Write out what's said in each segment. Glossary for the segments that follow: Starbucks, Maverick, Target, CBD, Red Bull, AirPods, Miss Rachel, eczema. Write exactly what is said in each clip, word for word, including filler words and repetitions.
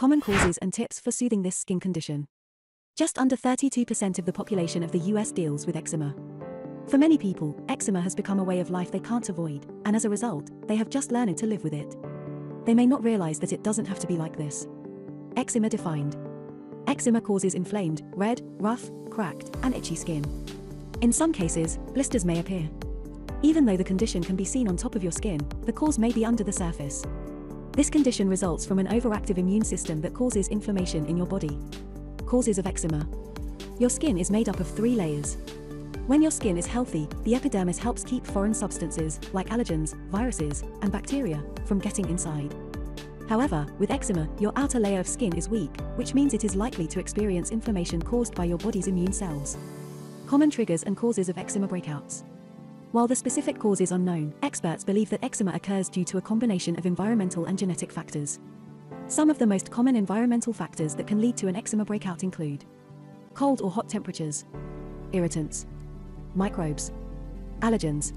common causes and tips for soothing this skin condition. Just under thirty-two percent of the population of the U S deals with eczema. For many people, eczema has become a way of life they can't avoid, and as a result, they have just learned to live with it. They may not realize that it doesn't have to be like this. Eczema defined. Eczema causes inflamed, red, rough, cracked, and itchy skin. In some cases, blisters may appear. Even though the condition can be seen on top of your skin, the cause may be under the surface. This condition results from an overactive immune system that causes inflammation in your body. Causes of eczema. Your skin is made up of three layers. When your skin is healthy, the epidermis helps keep foreign substances, like allergens, viruses, and bacteria, from getting inside. However, with eczema, your outer layer of skin is weak, which means it is likely to experience inflammation caused by your body's immune cells. Common triggers and causes of eczema breakouts. While the specific cause is unknown, experts believe that eczema occurs due to a combination of environmental and genetic factors. Some of the most common environmental factors that can lead to an eczema breakout include cold or hot temperatures, irritants, microbes, allergens,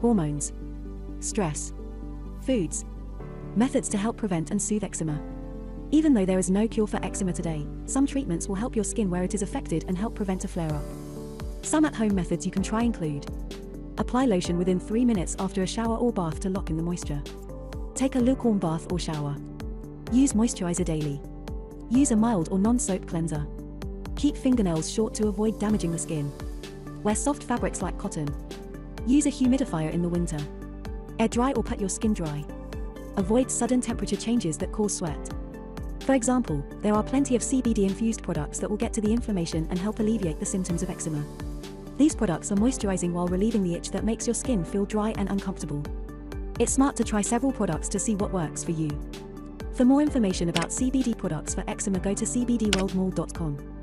hormones, stress, foods. Methods to help prevent and soothe eczema. Even though there is no cure for eczema today, some treatments will help your skin where it is affected and help prevent a flare-up. Some at-home methods you can try include: apply lotion within three minutes after a shower or bath to lock in the moisture. Take a lukewarm bath or shower. Use moisturizer daily. Use a mild or non-soap cleanser. Keep fingernails short to avoid damaging the skin. Wear soft fabrics like cotton. Use a humidifier in the winter. Air dry or pat your skin dry. Avoid sudden temperature changes that cause sweat. For example, there are plenty of C B D-infused products that will get to the inflammation and help alleviate the symptoms of eczema. These products are moisturizing while relieving the itch that makes your skin feel dry and uncomfortable. It's smart to try several products to see what works for you. For more information about C B D products for eczema, go to c b d world mall dot com.